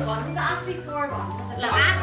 third one, the last week fourth one. The last.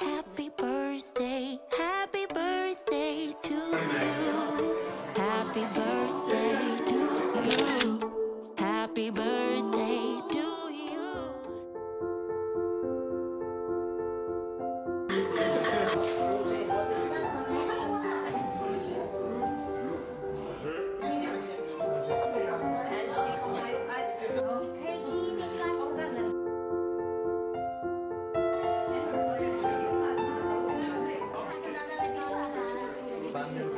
happy birthday, happy birthday to you. Happy birthday to you. Happy birthday to you. Happy birthday, happy birthday, happy birthday to you. Happy birthday to you. Happy birthday to you. Happy birthday, happy birthday, happy birthday to you. Happy birthday to you. Happy birthday to you.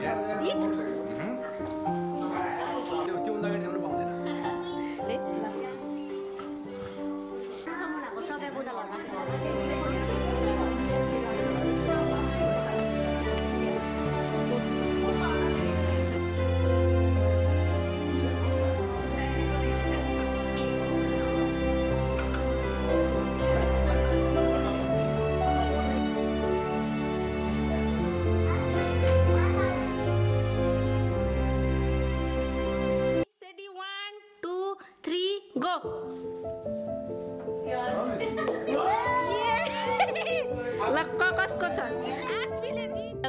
Yes. Eat.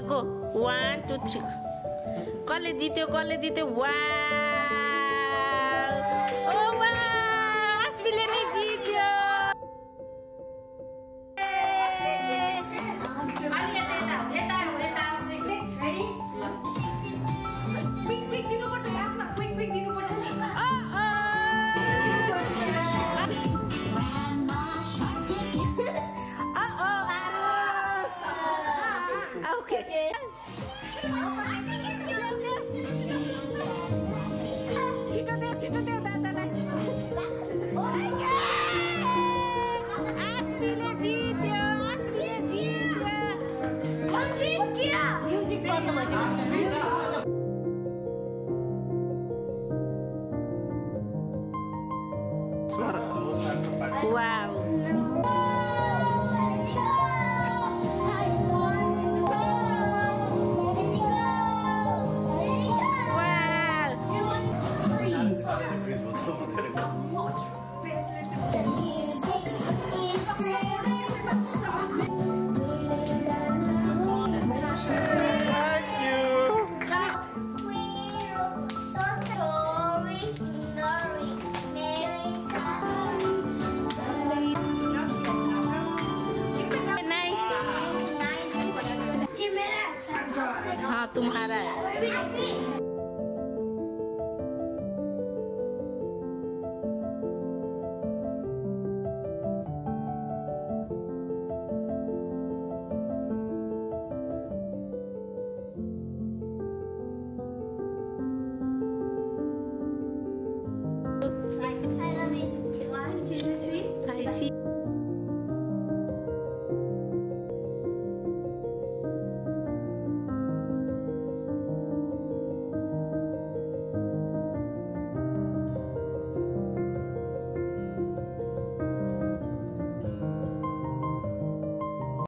Go 1 2 3. College jityo wow. Oh wow, Asbilani jityo. Ready? Quick dinu parcha gasma. Quick dinu parcha. Okay. Chito deo, dada na. Oh my God! Asbila jityo, Music for the money. Wow. तुम्हारा